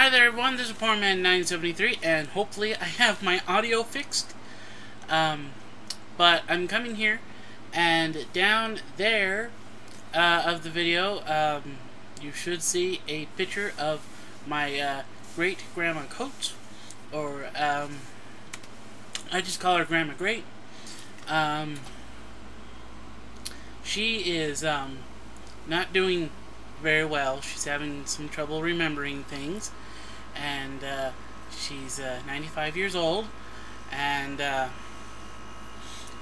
Hi there everyone, this is Poorman973, and hopefully I have my audio fixed. But I'm coming here, and down there of the video, you should see a picture of my great-grandma Coates, or I just call her Grandma Great. She is not doing very well. She's having some trouble remembering things, and she's 95 years old, and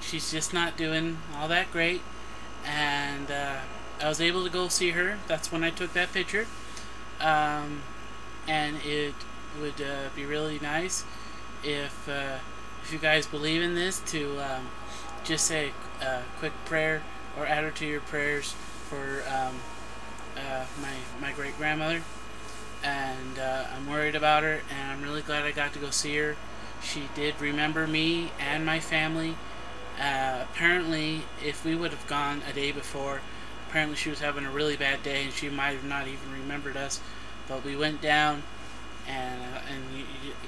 she's just not doing all that great. And I was able to go see her. That's when I took that picture, and it would be really nice if you guys believe in this to just say a quick prayer or add her to your prayers for my great-grandmother. And I'm worried about her, and I'm really glad I got to go see her. She did remember me and my family. Apparently, if we would have gone a day before, apparently she was having a really bad day and she might have not even remembered us, but we went down, and you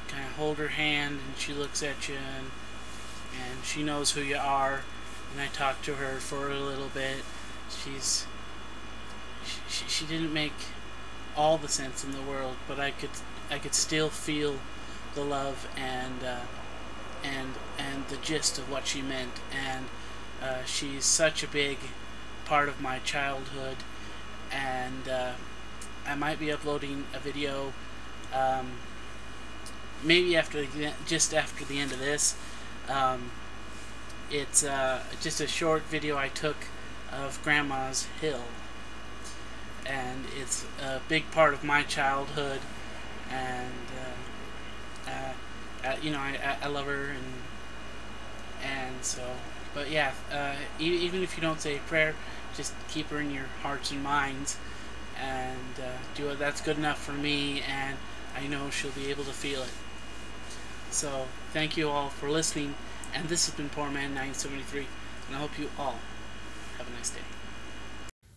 kind of hold her hand, and she looks at you, and she knows who you are. And I talked to her for a little bit. She didn't make all the sense in the world, but I could still feel the love and the gist of what she meant. And she's such a big part of my childhood. And I might be uploading a video, maybe just after the end of this. It's just a short video I took of Grandma's Hill. And it's a big part of my childhood, and you know, I love her, and so. But yeah, even if you don't say a prayer, just keep her in your hearts and minds, and do it. That's good enough for me, and I know she'll be able to feel it. So thank you all for listening, and this has been Poorman973, and I hope you all have a nice day.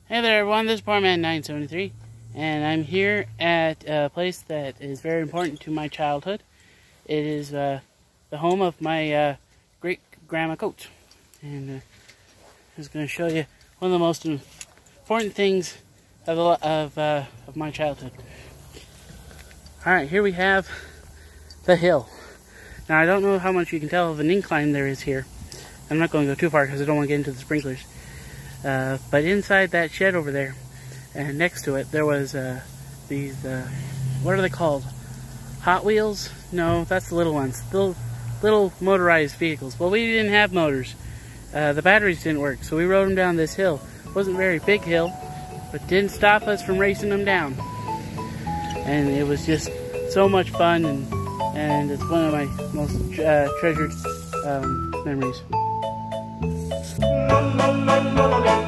Hey there everyone, this is Poorman973, and I'm here at a place that is very important to my childhood. It is the home of my great-grandma Coates, and I'm just going to show you one of the most important things of my childhood. Alright, here we have the hill. Now, I don't know how much you can tell of an incline there is here. I'm not going to go too far because I don't want to get into the sprinklers. But inside that shed over there, and next to it, there was these, what are they called? Hot Wheels? No, that's the little ones. Little motorized vehicles. Well, we didn't have motors. The batteries didn't work, so we rode them down this hill. It wasn't a very big hill, but didn't stop us from racing them down. And it was just so much fun, and it's one of my most treasured memories. La la la la la la.